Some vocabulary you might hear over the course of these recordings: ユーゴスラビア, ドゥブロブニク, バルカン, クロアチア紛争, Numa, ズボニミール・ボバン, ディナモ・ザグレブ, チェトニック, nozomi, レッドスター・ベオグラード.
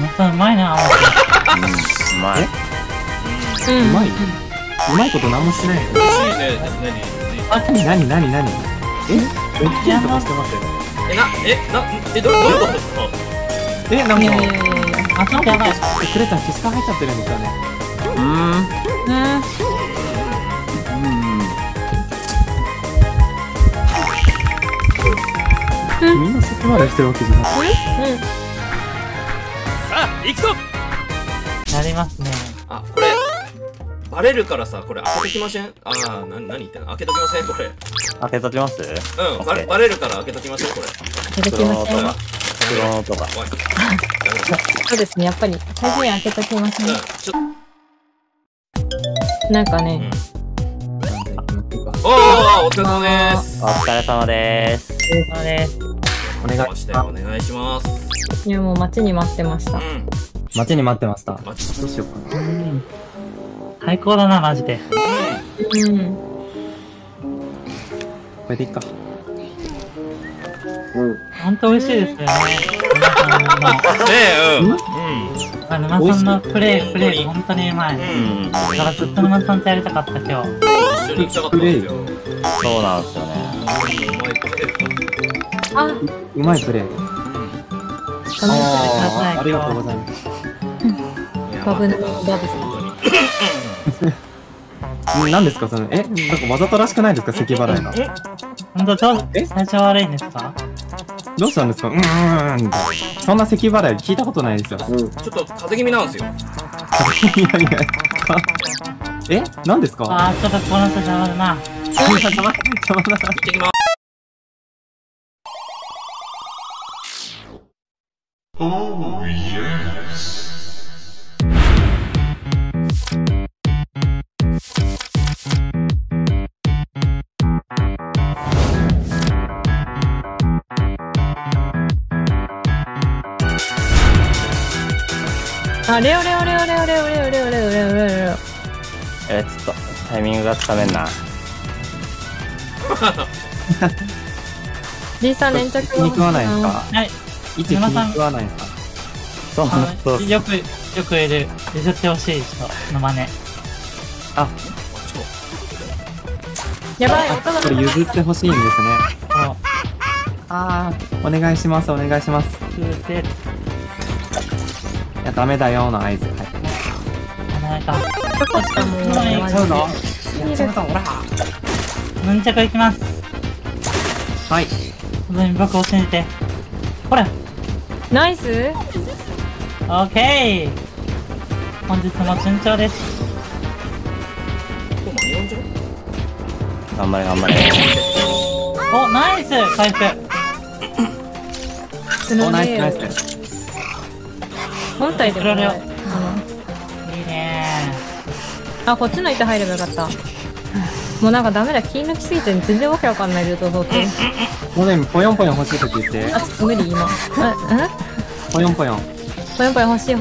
またうまいな。うまい。うまい。うまいこと何もしない。何？え？おっきいとかしてますよ。どういうことですか？なんか頭がクレタン消しか入っちゃってるんですよね。みんなそこまでしてるわけじゃない。さあ、行くぞ。なりますね。あ、これバレるからさ、これ開けときません。ああ、何言ってんの。開けときませんこれ。開けときます。バレるから開けときませんこれ。開けときません。そうですね、やっぱり最初に開けときません。なんかね。お疲れ様です。お疲れ様です。お疲れ様です。お願いします。いや、もう待ちに待ってました。どうしようかな。最高だな、マジで。これでいいか。本当美味しいですよね。沼さんのプレイ本当にうまい。だからずっと沼さんとやりたかった今日。一緒に行きたかったんですよ。そうなんですよね。うまいプレイ。ありがとうございます。何ですかそれ。なんかわざとらしくないですか咳払いの。本当最初悪いんですか。どうしたんですか。そんな咳払い聞いたことないですよ。ちょっと風邪気味なんですよ。何ですか。ああ、ちょっとこの人邪魔だな。邪魔だ。行ってきます。Oh yes。レオちょっとタイミングがつかめんな。リーさん粘着気に食わないですか。はい。いつ気に食わないですか。そう。よくいる譲ってほしい人の真似。あ、やばい。これ譲ってほしいんですね。ああ、お願いしますお願いします。いやダメだよの合図。ヌンチャクいきます。はい。僕を信じて。ほら。ナイス。オッケー。本日も順調です。頑張れ。お、ナイス回復。お、ナイス。本体でもない。いいね。あ、こっちの板入ればよかった。もうなんかダメだ、気抜きすぎて全然わけわかんないルート通って。もうね、ぽよんぽよん欲しいとき言って。あ、無理今。ぽよんぽよん欲しい。ど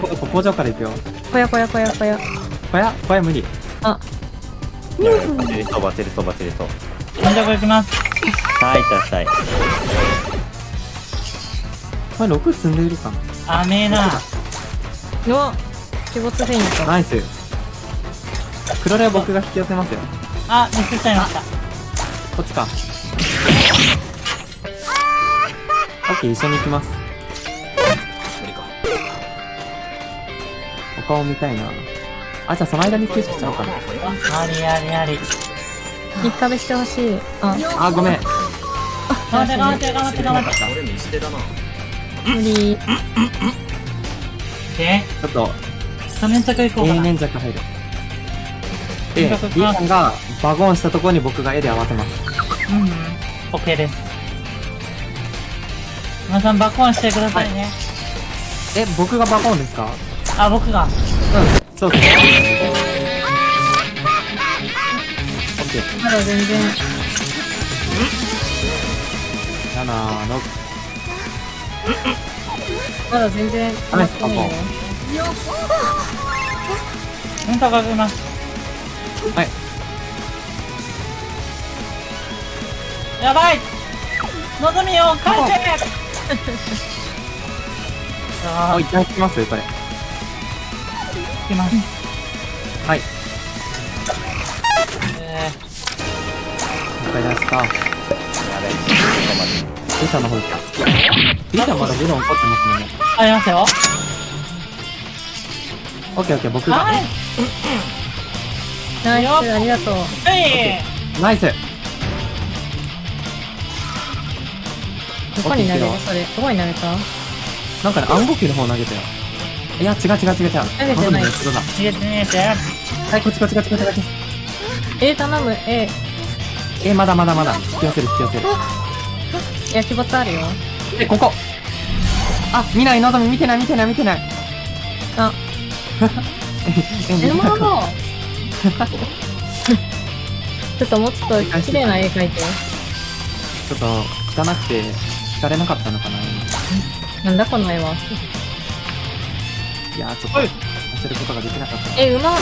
こ工場から行くよ。こや無理。あ。バチリソ。じゃあこれ行きます。はい、これ6積んでいるかな。あめえな。の、鬼没フェイント。ナイス。黒レは僕が引き寄せますよ。あ、ミスっちゃいました。こっちか。オッケー、一緒に行きます。お顔見たいな。あ、じゃあその間に救出しちゃおうかな。あり。3日目してほしい。あ、ごめん。頑張って。俺見捨てだな。無理。ちょっと粘着行こうかな。粘着入る。で、リーさんがバゴンしたところに僕が絵で合わせます。OK です。皆さんバゴンしてくださいね。僕がバゴンですか？あ、僕が。そうです。OK。まだ全然。7、6。まだ全然決まってないよ。はい。やばい。のぞみを返せ。ああ、一旦引きますよ、これ。引きます。はい。一回出した。やべ、ちょっと待って。リサの方行った。リサまだブロン怒ってますね。ありますよ。オッケーオッケー、僕が。ナイス、ありがとう。ナイス。どこに投げた？それどこに投げた？なんかね、暗号球の方投げたよ。いや、違う。投げてない。入れて。はい、こっち。頼む、まだ。引き寄せる。焼きボタンあるよ。ここ。あ、見ない、のぞみ、見てない。あ。ちょっともうちょっと綺麗な絵描いて。ちょっと汚くて。聞かれなかったのかな。なんだこの絵は。いやー、ちょっと乗せることができなかった。うまっ。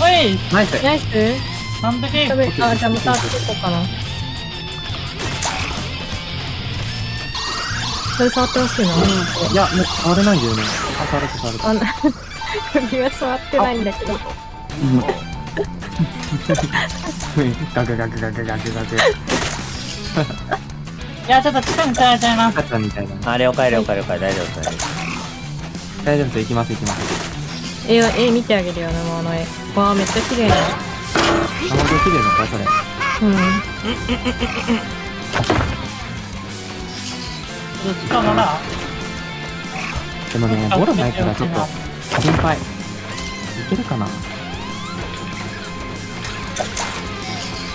おい。ナイス。完璧。あ、じゃあまた作ろうかな。これ触ってほしいな。いや、もう触れないんだよね。触れて。首は触ってないんだけど。ガク。いや、ちょっと近くに取られちゃいます。あ、了解、大丈夫です、行きます。絵見てあげるよね、もうあの絵。わあ、めっちゃ綺麗だ。卵綺麗だった、それ。どっちかもな。でもね、ボロないからちょっと心配。いけるかな。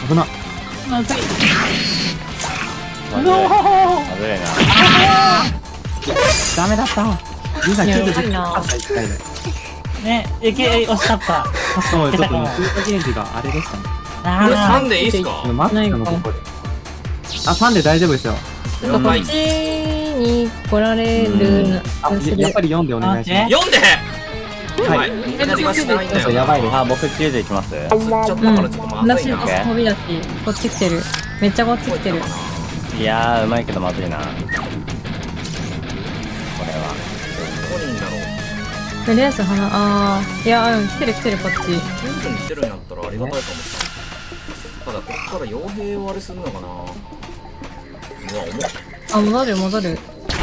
危な。まずい。危ないな。ダメだった。リザ90だった1回で。ね、惜しかった。そう、ちょっとね、追加ゲージがあれでしたね。これ3でいいっすか？待ってのここで。あ、3で大丈夫ですよ。こっちに来られる。やっぱり4でお願いします。4で。はい。やばいね。あ、僕90いきます。ちょっとまずいな。飛び出し、こっち来てる。めっちゃこっち来てる。いやー、うまいけどまずいな。これはどこにいんだろう。とりあえず花、あー、いやー、来てるこっち。全部来てるんやったらありがたいかもしれない。ただこっから傭兵をあれするのかな。うわ、重い。あ、戻る。あ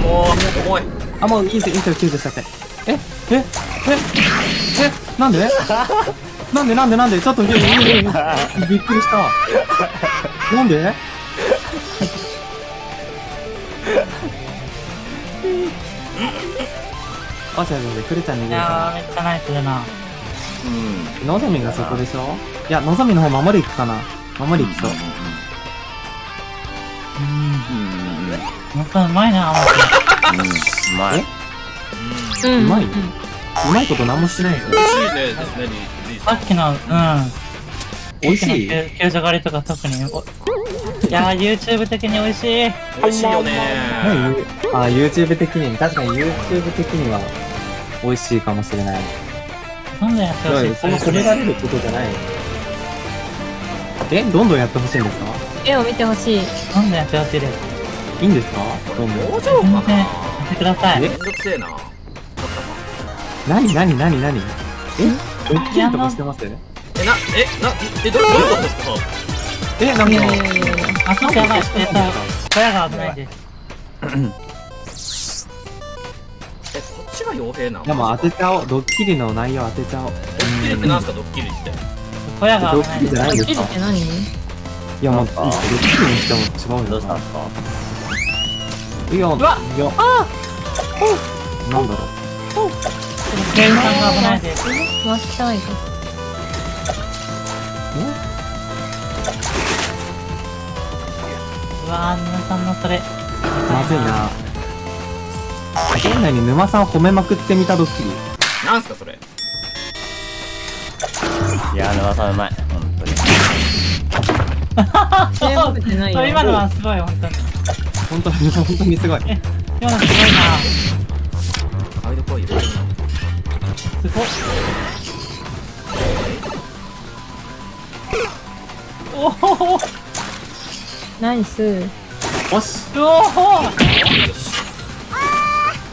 ー、もう重い。あ、もういいですよ、90。え、なんでなんでちょっとびっくりした。なんであ、じゃあクレちゃんに入れたらめっちゃナイスだな。うん、のぞみがそこでしょ。いや、のぞみの方守り行くかな。守り行きそう。またうまいな。うまいこと何もしないよ。美味しいねですね、さっきの。美味しい急所狩りとか特に。いやー、YouTube 的に美味しい。美味しいよねー。あ、YouTube 的に。確かに YouTube 的には美味しいかもしれない。どんどんやってほしい。その褒められることじゃない。どんどんやってほしいんですか？絵を見てほしい。どんどんやってほしいです。いいんですか？どんどんやってください。めんどくせえな。何え、ドッキリとかしてます？どういうことですか？なんか、あそこやばい。小屋が危ないです。こっちが傭兵なの？でも当てちゃおう。ドッキリの内容当てちゃおう。ドッキリって何すか？ドッキリって。小屋が危ない。ドッキリじゃないですか？ドッキリって何？いや、まあ、ドッキリにしても違うよ。どうしたんですか？うわっ！ああ！なんだろう。店員さんが危ないです。わっしゃい。わあ、沼さんのそれまずいな。店内に沼さんを褒めまくってみたドッキリ。なんすかそれ。いやー、沼さんうまい、本当に。そう、今のはすごい、本当にすごい。今のすごいな。アイドコイすごい。おお。ナイス。おし。おお。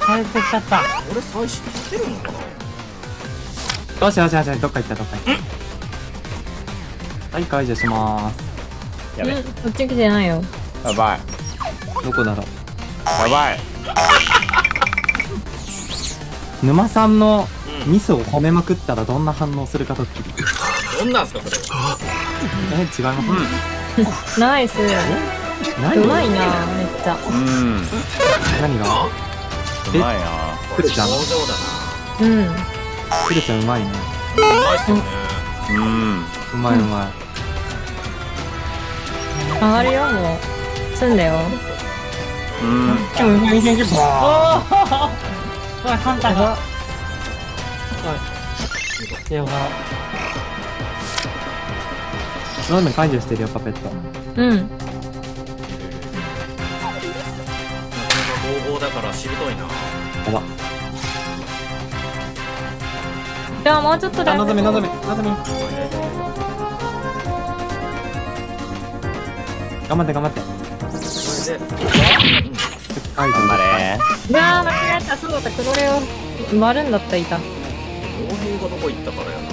回復しちゃった。俺最初知ってるのかな。よしよしよし、どっか行ったどっか行った。はい、解除しまーす。やべ、こっち来てないよ。やばい。どこだろう。やばい。沼さんのミスを褒めまくったらどんな反応するかドッキリ。どんなんすかそれ。え、違います。ナイス。うまいな、めっちゃ。うん。何が？うまいな。クルちゃん。うん。クルちゃんうまいね。うまいっすね。うん。うまいうまい。上がるよもう。済んだよ。うん。今日290分。おお。すごい、ハンターがすごい手がなんで解除してるよ、パペット。うん、なかなか合法だからしぶといな。やば、じゃあもうちょっとだよ。なだめなだめなだめ、頑張って頑張ってこれで頑張れー。なあ、間違えた。そうだった、黒レオ丸んだった、いた。傭兵がどこ行ったからやな。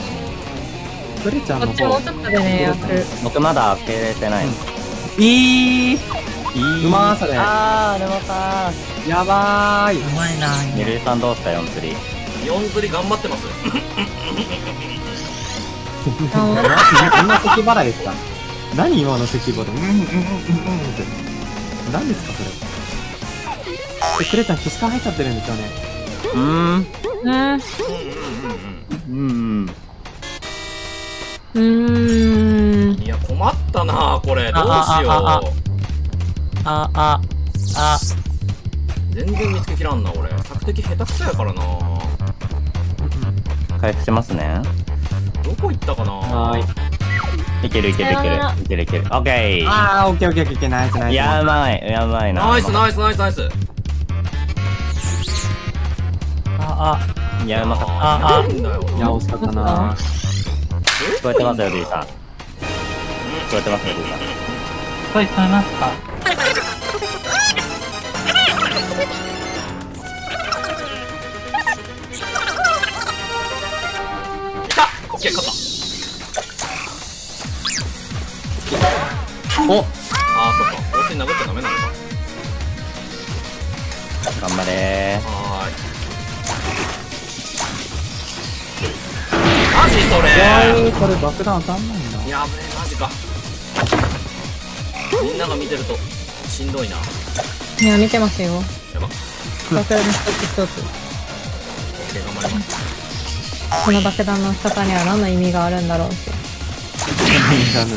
クレちゃんの方こっちもうちょっとでね、やる。僕まだ開けれてない。いいーうまー、それ。あー、沼さんやばーい。うまいなー。ゆるいさんどうした？4釣り4釣り頑張ってます。あ、こんな咳払いですか。何今の咳払い。何ですかそれ。クレちゃん必死感入っちゃってるんですよね。いや困ったなこれ、どうしよう。全然見つけきらんな俺。索敵下手くそやからな。回復しますね。どこ行ったかな。はい、いけるいけるいけるいけるいける。オッケー。ああ、オッケーオッケーオッケー。ナイスナイス。やばいやばいな。ナイスナイスナイスナイス。いやうまかった。いや惜しかったな。聞こえてますよ D さん。聞こえてますよ D さん。聞こえてますか。きた OK 勝った。おっ、あーそっか、お尻殴っちゃダメなのか。頑張れー。マジそれ。これ爆弾当たんないな。やべえマジか。みんなが見てるとしんどいな。いや見てますよ。やば。爆弾の一つ。OK、頑張ります。この爆弾の仕方には何の意味があるんだろうって。意味がある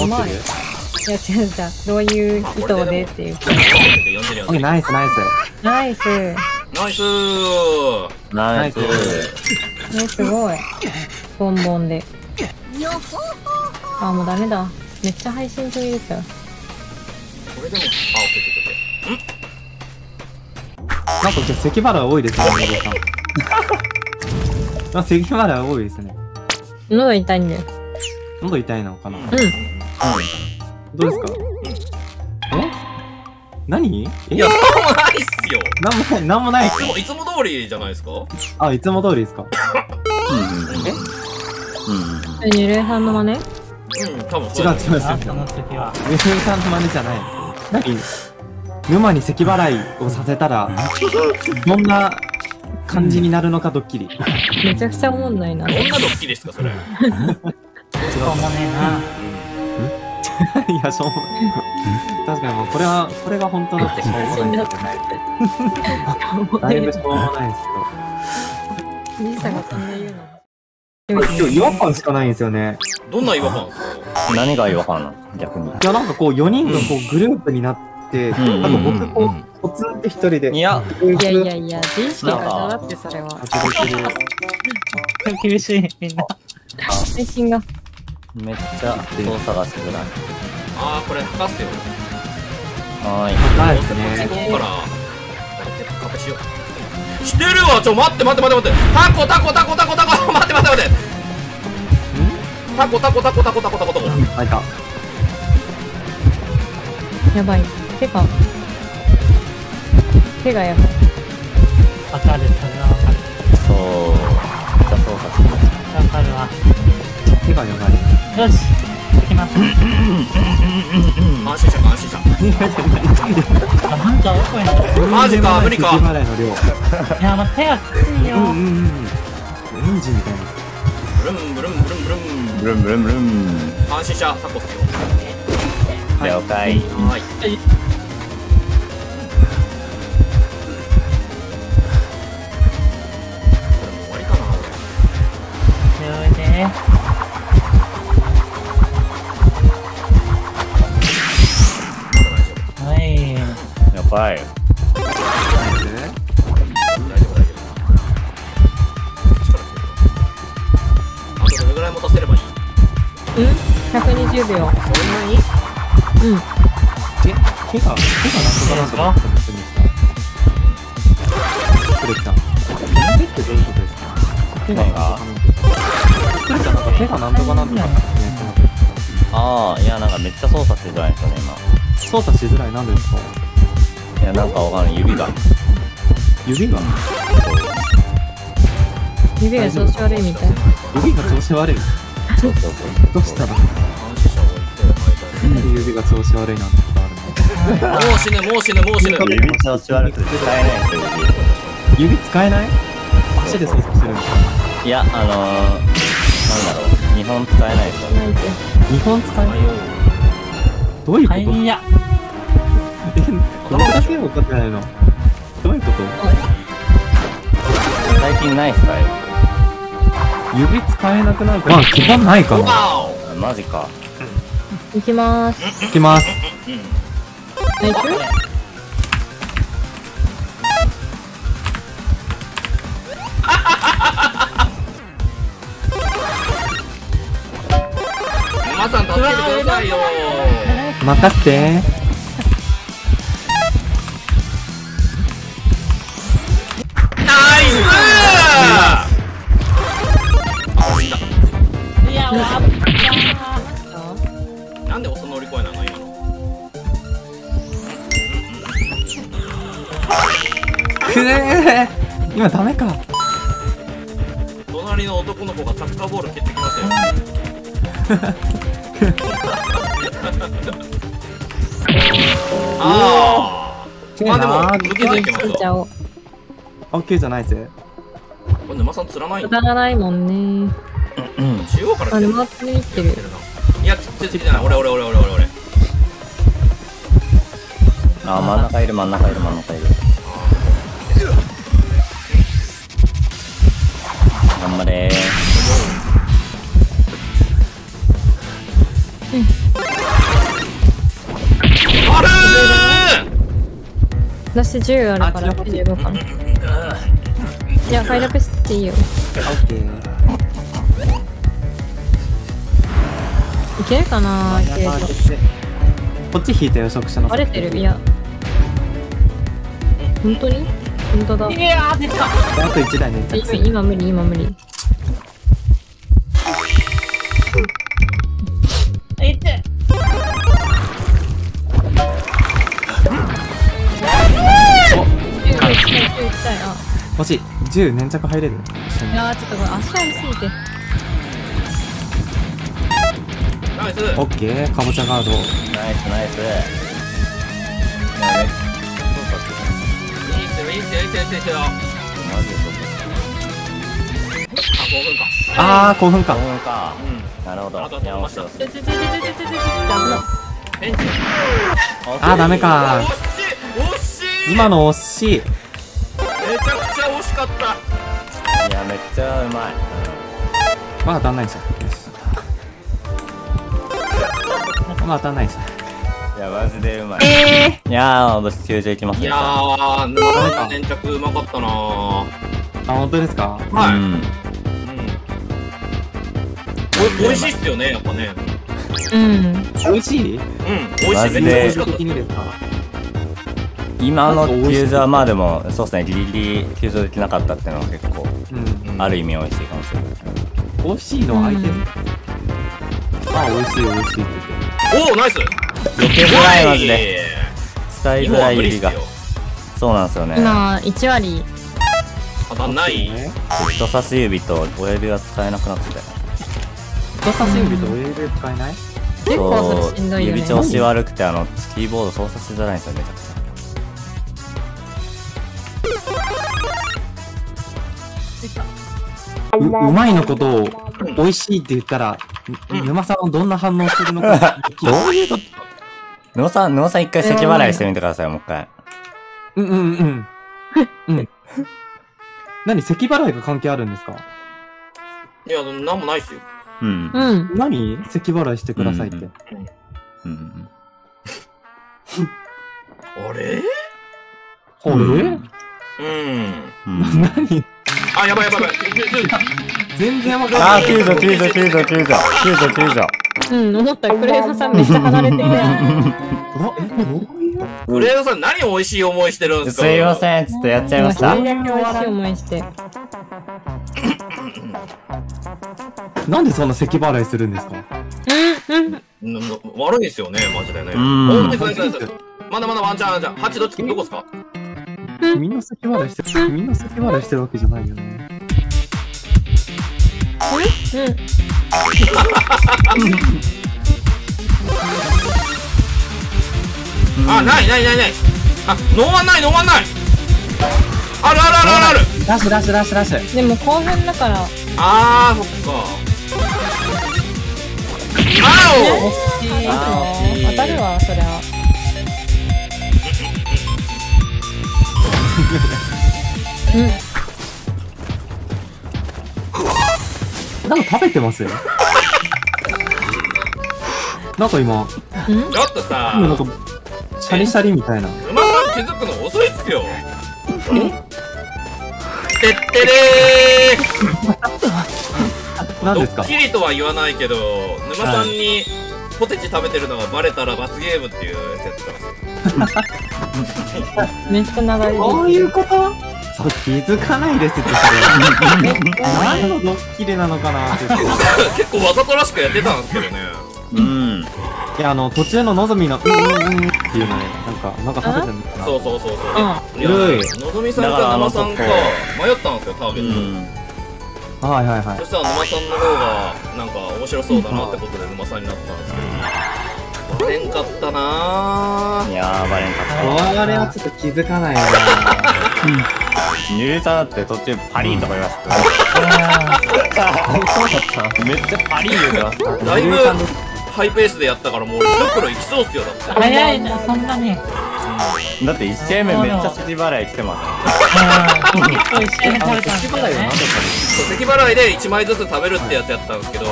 の。うまい。いや違う違う。どういう意図でっていう。OK、ナイスナイス。ナイス。ナイス。ナイス。すごいボンボンで。あーもうダメだ、めっちゃ配信中ですよこれでも。あ、オッケーオッケー。なんか今日咳払い多いですね。あ、咳払い多いですね。喉痛いんだよ。喉痛いのかな。うん、どうですか。え、何。いや何もないっすよ。なんもない。いつも通りじゃないですか。あ、いつも通りですか。え、ゆるいさんの真似。うん、多分違う違う違う。ゆるいさんの真似じゃない。何、沼に咳払いをさせたらどんな感じになるのかドッキリ。めちゃくちゃおもんないな。どんなドッキリですかそれ。違うもねえな。いや、しょうもない。確かにもうこれが本当だってしょうもない。だいぶしょうもないですけど。兄さんがそんな言うの。今日違和感しかないんですよね。どんな違和感？何が違和感なの？逆に。いやなんかこう4人がこうグループになって、あと僕こうポツンって一人で。いやいやいやいや、人生がだってそれは。厳しいみんな。精神が。めっちゃ操作がすぐない。あーこれ吐かすよ。はーい、高いですね。こっちからカップしようしてるわ。ちょ、待って待って待って待って、タコタコタコタコタコ、待って待って待って、タコタコタコタコタコタコタコ、あいた、やばい、手がやばい。わかる、それはわかる。そう、めっちゃそうかそうか、わかるわ。手がよがり、よし行きます。安心したか、安心した。なんか奥へのマジか、無理か。いや、まあ手がきついよ。エンジンみたいな。ブルンブルンブルンブルンブルンブルンブルン。安心した、タコスよ。了解。はい。はい。あとどれぐらい持たせればいい？うん？120秒。そんなに？うん。手がなんとかなんとかってことですか？取れた。手ってどういうことですか？手が取れた、なんか手がなんとかなんとかってことですか？ああ、いや、なんかめっちゃ操作しづらいですよね今。操作しづらい、なんでですか？いや、なんかわかんない、指が調子悪いみたい。指が調子悪い。どうしたの？なんで指が調子悪いなんてことあるの？もう死ぬ、もう死ぬ、もう死ぬ。指調子悪くて使えないんですよ。指使えない？足で操作するんですか？いや、なんだろう、2本使えないですよね。2本使えない？どういうこと？いや。どれだけ分かってないの？どういうこと？最近ないっすか？指使えなくなるから。あ、基本ないかな。マジか。行きまーす。行きます。行く？マさん助けてくださいよ。任せて。なんでおそ乗り越えなの今の。くねー、今ダメか。隣の男の子がサッカーボール蹴ってきましたよ。あー、まあでも受けていきますよ。オッケーじゃないぜ。これ沼さん釣らない。釣らないもんね。中央から来てる。沼釣りに来てる。いや、釣ってきてない。俺。あ、真ん中いる。頑張れー。私10あるから85かな。いや、快楽していいよ。オッケー。いけるかな。こっち引いた予測者のバレてる。いや、本当に本当だ。いやー、出た。あと1台ね。今無理。えって、もし10粘着入れる。いやー、ちょっとこれ足ありすぎて。オッケー、かぼちゃガード。ナイス。いいっすよ。あー、興奮か。なるほど。あー、ダメか。今の惜しい。めちゃくちゃ惜しかった。いや、めっちゃうまい。まだ足んないんですよ。まあ当たんないです。いや、マジでうまい。いやー、私90いきますね。いやー、なんか粘着うまかったなー。あ、本当ですか？はい。美味しいっすよね、やっぱね。美味しい？美味しい。めっちゃ美味しかった。今の救助はまあでもそうですね、ギリギリ救助できなかったっていうのは結構ある意味美味しいかもしれない。美味しいのアイテム。あ、美味しいって言って。おお、ナイス。余計ないマジで。使いづらい指が。そうなんですよね。今1割。あ、ない人差し指と親指は使えなくなってたよ。人差し指と親指使えない？結構それしんどいよね。指調子悪くてキーボード操作しづらいんですよ、めちゃくちゃ。うまいのことを美味しいって言ったら、沼さんはどんな反応するのか。どういうこと？沼さん一回咳払いしてみてください、もう一回。うん。何、咳払いが関係あるんですか？いや、なんもないっすよ。うん。何？咳払いしてくださいって。あれ？あれ？何？あ、やばい。全然わかんない。あ、救助。思ったクレイドさんめっちゃ離れてる。クレイドさん何美味しい思いしてるんですか。すいません、ちょっとやっちゃいました。美味しい思いして。なんでそんな咳払いするんですか。悪いですよね、マジでね。まだまだワンチャンじゃん。8どっちどこですか。みんな咳払いしてるわけじゃないよね。あ、ない。あ、ノンワンない。ある。ラッシュ。でも後半だから。あー、そっか。当たるわ、そりゃ。なんか食べてますよ。なんか今ちょっとさ、なんかシャリシャリみたいな。馬さん気づくの遅いっすよ。てってれー。何ですか。ドッキリとは言わないけど、沼さんにポテチ食べてるのがバレたら罰ゲームっていうやつやってます。めっちゃ長い。どういうこと？気づかないですって何のドッキリなのかなって結構わざとらしくやってたんですけどね。いや、途中ののぞみの「っていうのね、なんか食べてるのかな。そうのぞみさんか沼さんか迷ったんですよ、ターゲット。そしたら沼さんの方がなんか面白そうだなってことで沼さんになったんですけど、バレんかったな。いやー、バレんかった。あれはちょっと気づかないな。ニューサーって途中パリーとか言いますけど、めっちゃパリー言うからだいぶハイペースでやったから、もう1袋いきそうっすよ。だって早いな、そんなに。だって1試合目めっちゃ咳払い来てます。咳払いで1枚ずつ食べるってやつやったんですけど、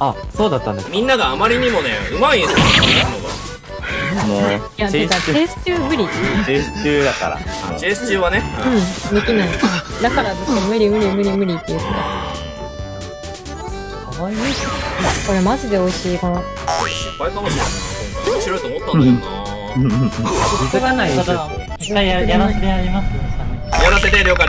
あ、そうだったんです。みんながあまりにもね、うまいんですよ、のが。チェイス中無理。チェイス中だから。チェイス中はね。できない。だからずっと無理って言ってた。かわいい。これマジで美味しいかな。失敗かもしれない。面白いと思ったんだよな。気づかない。やらせて了解。